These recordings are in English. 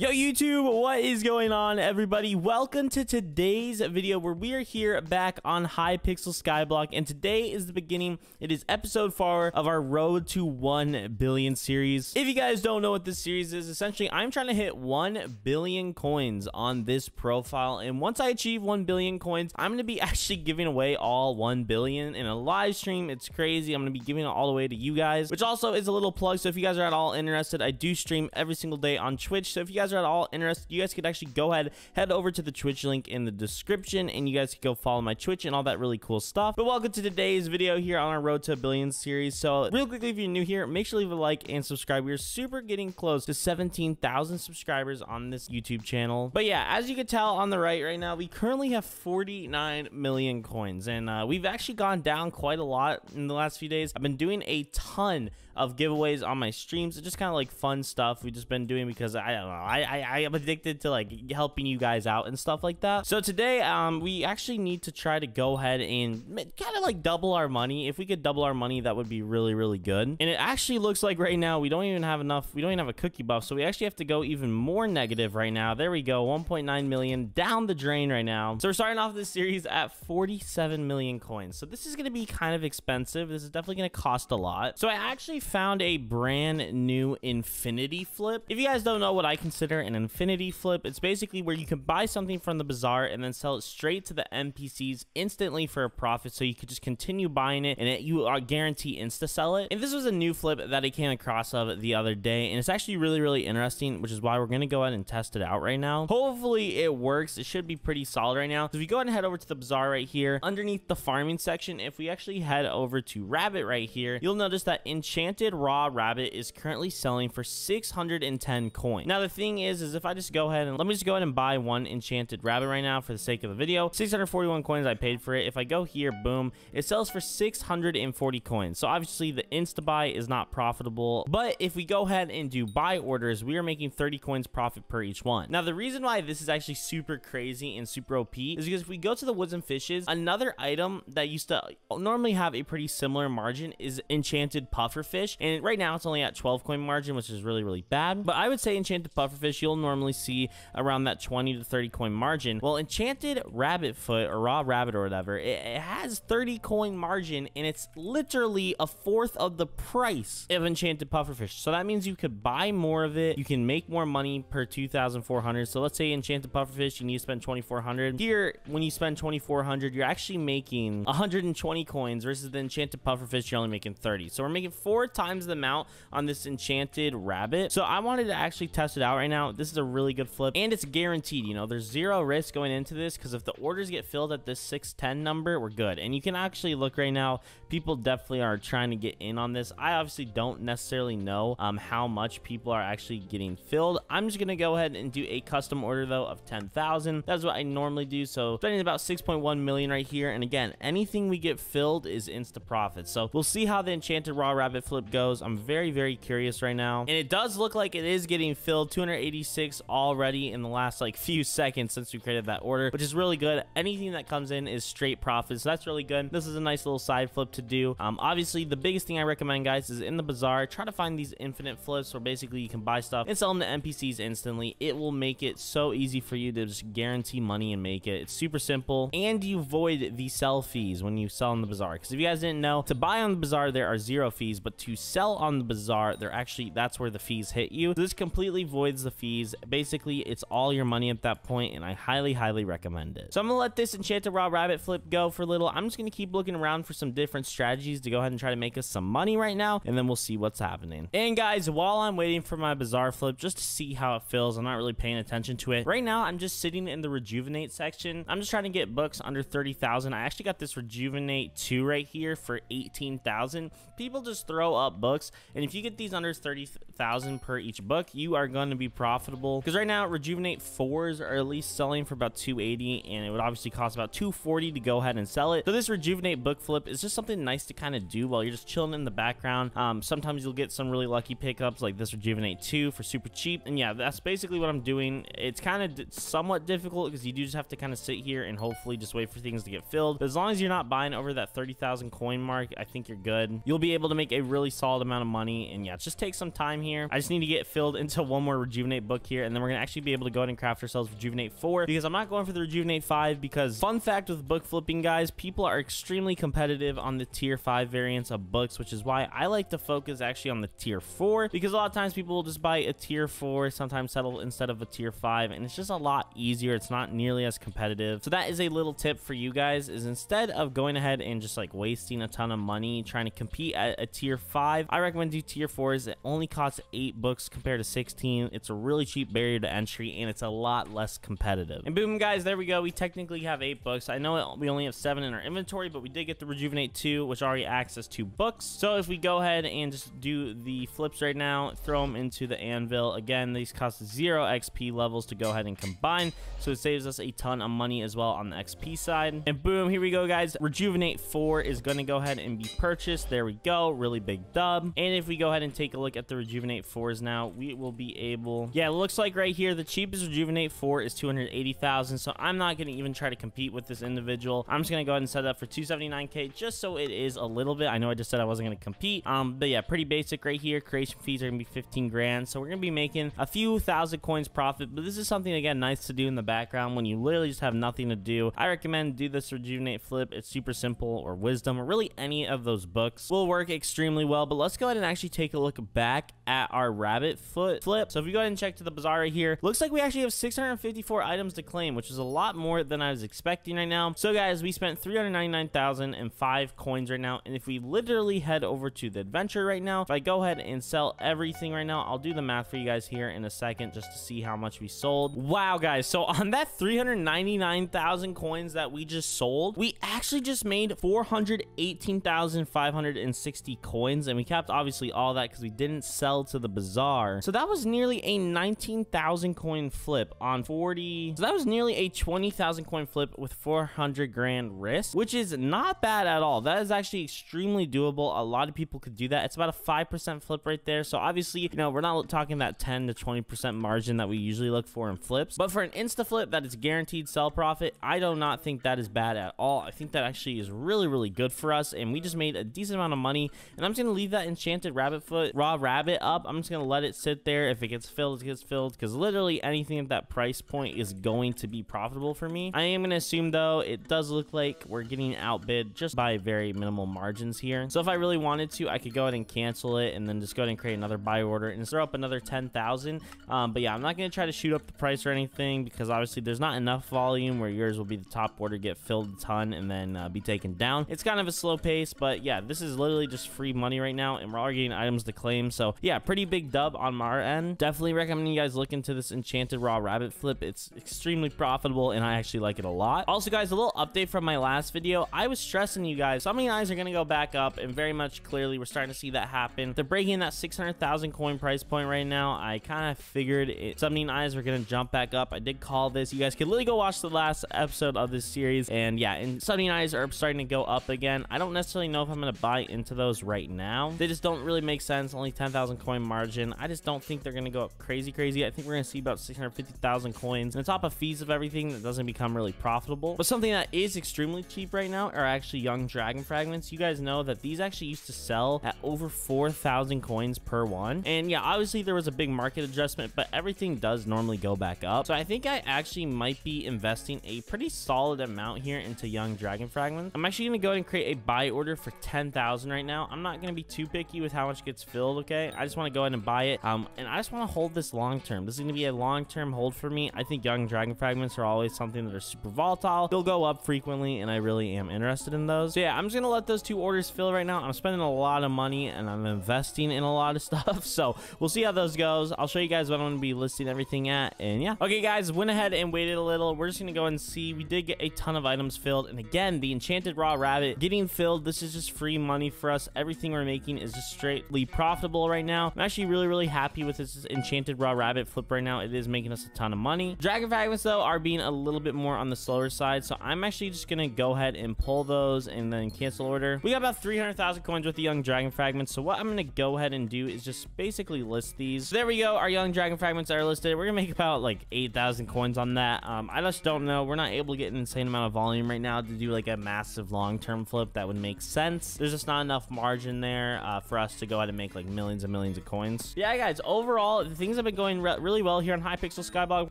Yo YouTube, what is going on everybody? Welcome to today's video where we are here back on Hypixel Skyblock, and today is the beginning. It is episode 4 of our Road to 1 Billion series. If you guys don't know what this series is, essentially I'm trying to hit 1 billion coins on this profile, and once I achieve 1 billion coins, I'm going to be actually giving away all 1 billion in a live stream. It's crazy. I'm going to be giving it all away to you guys, which also is a little plug. So if you guys are at all interested, I do stream every single day on Twitch, so if you guys are at all interested, you guys could actually go ahead head over to the Twitch link in the description, and you guys can go follow my Twitch and all that really cool stuff. But welcome to today's video here on our Road to a Billion series. So real quickly, if you're new here, make sure to leave a like and subscribe. We're super getting close to 17,000 subscribers on this YouTube channel. But yeah, as you can tell on the right now, we currently have 49 million coins, and we've actually gone down quite a lot in the last few days. I've been doing a ton of giveaways on my streams. It's just kind of like fun stuff we've just been doing because I don't know, I am addicted to like helping you guys out and stuff like that. So today we actually need to try to go ahead and kind of like double our money. If we could double our money, that would be really good. And it actually looks like right now we don't even have enough. We don't even have a cookie buff, so we actually have to go even more negative right now. There we go, 1.9 million down the drain right now. So we're starting off this series at 47 million coins, so this is going to be kind of expensive. This is definitely going to cost a lot. So I actually found a brand new infinity flip. If you guys don't know what I consider an infinity flip, it's basically where you can buy something from the bazaar and then sell it straight to the NPCs instantly for a profit, so you could just continue buying it and you are guaranteed insta sell it. And this was a new flip that I came across of the other day, and it's actually really interesting, which is why we're going to go ahead and test it out right now. Hopefully it works. It should be pretty solid right now. So if you go ahead and head over to the bazaar right here underneath the farming section, if we actually head over to Rabbit right here, you'll notice that Enchanted Raw Rabbit is currently selling for 610 coins. Now the thing is if I just go ahead and let me buy one enchanted rabbit right now for the sake of the video, 641 coins I paid for it. If I go here, boom, it sells for 640 coins. So obviously the insta buy is not profitable, but if we go ahead and do buy orders, we are making 30 coins profit per each one. Now the reason why this is actually super crazy and super OP is because if we go to the woods and fishes, another item that used to normally have a pretty similar margin is enchanted puffer fish, and right now it's only at 12 coin margin, which is really bad. But I would say enchanted puffer fish you'll normally see around that 20 to 30 coin margin. Well, enchanted rabbit foot or raw rabbit or whatever, it has 30 coin margin, and it's literally 1/4 of the price of enchanted pufferfish. So that means you could buy more of it. You can make more money per 2,400. So let's say enchanted pufferfish, you need to spend 2,400. Here, when you spend 2,400, you're actually making 120 coins versus the enchanted pufferfish, you're only making 30. So we're making 4 times the amount on this enchanted rabbit. So I wanted to actually test it out right now. This is a really good flip, and it's guaranteed. You know, there's zero risk going into this, because if the orders get filled at this 610 number, we're good. And you can actually look right now, people definitely are trying to get in on this. I obviously don't necessarily know how much people are actually getting filled. I'm just gonna go ahead and do a custom order though of 10,000. That's what I normally do. So spending about 6.1 million right here, and again, anything we get filled is insta profit. So we'll see how the enchanted raw rabbit flip goes. I'm very curious right now, and it does look like it is getting filled. 286 already in the last like few seconds since we created that order, which is really good. Anything that comes in is straight profit, so that's really good. This is a nice little side flip to do. Obviously the biggest thing I recommend, guys, is in the bazaar, try to find these infinite flips where basically you can buy stuff and sell them to NPCs instantly. It will make it so easy for you to just guarantee money and make it. It's super simple, and you avoid the sell fees when you sell on the bazaar, because if you guys didn't know, to buy on the bazaar there are 0 fees, but to sell on the bazaar, they're actually, that's where the fees hit you. So this completely voids the fees. Basically it's all your money at that point, and I highly recommend it. So I'm gonna let this enchanted raw rabbit flip go for a little. I'm just gonna keep looking around for some different strategies to go ahead and try to make us some money right now, and then we'll see what's happening. And guys, while I'm waiting for my bazaar flip just to see how it feels, I'm not really paying attention to it right now. I'm just sitting in the rejuvenate section. I'm just trying to get books under 30,000. I actually got this rejuvenate 2 right here for 18,000. People just throw up books, and if you get these under 30,000 per each book, you are going to be profitable, because right now rejuvenate 4s are at least selling for about 280, and it would obviously cost about 240 to go ahead and sell it. So this rejuvenate book flip is just something nice to kind of do while you're just chilling in the background. Sometimes you'll get some really lucky pickups like this rejuvenate 2 for super cheap, and yeah, that's basically what I'm doing. It's kind of somewhat difficult because you do just have to kind of sit here and hopefully just wait for things to get filled, but as long as you're not buying over that 30,000 coin mark, I think you're good. You'll be able to make a really really solid amount of money. And yeah, just take some time here. I just need to get filled into one more Rejuvenate book here, and then we're gonna actually be able to go ahead and craft ourselves Rejuvenate 4, because I'm not going for the Rejuvenate 5, because fun fact with book flipping, guys, people are extremely competitive on the tier 5 variants of books, which is why I like to focus actually on the tier 4, because a lot of times people will just buy a tier 4, sometimes settle instead of a tier 5, and it's just a lot easier. It's not nearly as competitive. So that is a little tip for you guys, is instead of going ahead and just like wasting a ton of money trying to compete at a tier 5, I recommend do tier 4s. It only costs 8 books compared to 16. It's a really cheap barrier to entry, and it's a lot less competitive. And boom, guys, there we go. We technically have 8 books. I know we only have 7 in our inventory, but we did get the Rejuvenate 2, which already acts as 2 books. So if we go ahead and just do the flips right now, throw them into the anvil. Again, these cost 0 XP levels to go ahead and combine, so it saves us a ton of money as well on the XP side. And boom, here we go, guys. Rejuvenate 4 is going to go ahead and be purchased. There we go. Really big dub. And if we go ahead and take a look at the Rejuvenate 4s now, we will be able, yeah, it looks like right here the cheapest Rejuvenate 4 is 280,000, so I'm not going to even try to compete with this individual. I'm just going to go ahead and set it up for 279k, just so it is a little bit. I know I just said I wasn't going to compete, but yeah, pretty basic right here. Creation fees are going to be 15 grand, so we're going to be making a few thousand coins profit, but this is something, again, nice to do in the background when you literally just have nothing to do. I recommend do this Rejuvenate flip. It's super simple, or Wisdom, or really any of those books will work extremely well. But let's go ahead and actually take a look back at our rabbit foot flip. So if we go ahead and check to the bazaar right here, looks like we actually have 654 items to claim, which is a lot more than I was expecting right now. So guys, we spent 399,005 coins right now, and if we literally head over to the adventure right now, if I go ahead and sell everything right now, I'll do the math for you guys here in a second just to see how much we sold. Wow, guys, so on that 399,000 coins that we just sold, we actually just made 418,560 coins, and we capped obviously all that because we didn't sell to the bazaar. So that was nearly a 19,000 coin flip on 40. So that was nearly a 20,000 coin flip with 400 grand risk, which is not bad at all. That is actually extremely doable. A lot of people could do that. It's about a 5% flip right there. So obviously, you know, we're not talking that 10 to 20% margin that we usually look for in flips, but for an insta flip that is guaranteed sell profit, I do not think that is bad at all. I think that actually is really, really good for us, and we just made a decent amount of money. And I'm just going to leave that Enchanted Raw Rabbit up. I'm just going to let it sit there. If it gets filled, it gets filled, because literally anything at that price point is going to be profitable for me. I am going to assume, though, it does look like we're getting outbid just by very minimal margins here. So if I really wanted to, I could go ahead and cancel it and then just go ahead and create another buy order and throw up another 10,000. But yeah, I'm not going to try to shoot up the price or anything, because obviously there's not enough volume where yours will be the top order, get filled a ton, and then be taken down. It's kind of a slow pace, but yeah, this is literally just free money right now, and we're all getting items to claim. So yeah, pretty big dub on our end. Definitely recommend you guys look into this Enchanted Raw Rabbit flip. It's extremely profitable, and I actually like it a lot. Also, guys, a little update from my last video. I was stressing you guys, summoning eyes are going to go back up, and very much clearly we're starting to see that happen. They're breaking that 600,000 coin price point right now. I kind of figured it. Summoning eyes were going to jump back up. I did call this. You guys can literally go watch the last episode of this series, and yeah, and summoning eyes are starting to go up again. I don't necessarily know if I'm going to buy into those right now. They just don't really make sense. Only 10,000 coin margin. I just don't think they're going to go up crazy. I think we're going to see about 650,000 coins, and on top of fees of everything, that doesn't become really profitable. But something that is extremely cheap right now are actually young dragon fragments. You guys know that these actually used to sell at over 4,000 coins per one, and yeah, obviously there was a big market adjustment, but everything does normally go back up. So I think I actually might be investing a pretty solid amount here into young dragon fragments. I'm actually going to go ahead and create a buy order for 10,000 right now. I'm not going to be too picky with how much gets filled, okay? I just want to go ahead and buy it, and I just want to hold this long term. This is going to be a long term hold for me. I think young dragon fragments are always something that are super volatile. They'll go up frequently, and I really am interested in those. So yeah, I'm just going to let those two orders fill right now. I'm spending a lot of money, and I'm investing in a lot of stuff, so we'll see how those goes. I'll show you guys what I'm going to be listing everything at, and yeah. Okay, guys, went ahead and waited a little. We're just going to go and see. We did get a ton of items filled, and again, the Enchanted Raw Rabbit getting filled. This is just free money for us. Everything we're making is just straightly profitable right now. I'm actually really, really happy with this Enchanted Raw Rabbit flip right now. It is making us a ton of money. Dragon fragments, though, are being a little bit more on the slower side, so I'm actually just gonna go ahead and pull those and then cancel order. We got about 300,000 coins with the young dragon fragments, so what I'm gonna go ahead and do is just basically list these. So there we go. Our young dragon fragments are listed. We're gonna make about like 8,000 coins on that. I just don't know. We're not able to get an insane amount of volume right now to do like a massive long-term flip that would make sense. There's just not enough margin there. there for us to go out and make like millions and millions of coins. Yeah, guys, overall, things have been going really well here on Hypixel Skyblock.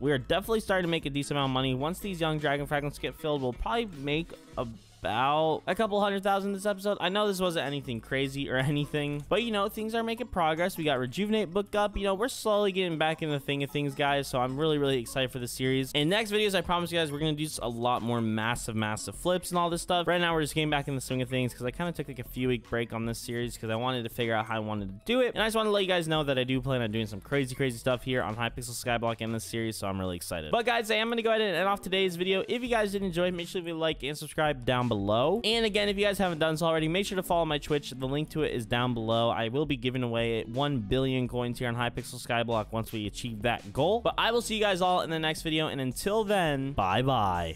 We are definitely starting to make a decent amount of money. Once these young dragon fragments get filled, we'll probably make about a couple 100,000 this episode. I know this wasn't anything crazy or anything, but you know, things are making progress. We got Rejuvenate booked up. You know, we're slowly getting back in the thing of things, guys, so I'm really excited for the series. In next videos, I promise you guys, we're gonna do just a lot more massive flips and all this stuff. Right now, we're just getting back in the swing of things because I kind of took like a few week break on this series because I wanted to figure out how I wanted to do it, and I just want to let you guys know that I do plan on doing some crazy stuff here on Hypixel Skyblock in this series, so I'm really excited. But guys, I am gonna go ahead and end off today's video. If you guys did enjoy, make sure to like and subscribe down below. And again, if you guys haven't done so already, make sure to follow my Twitch. The link to it is down below. I will be giving away 1 billion coins here on Hypixel Skyblock once we achieve that goal. But I will see you guys all in the next video, and until then, bye-bye.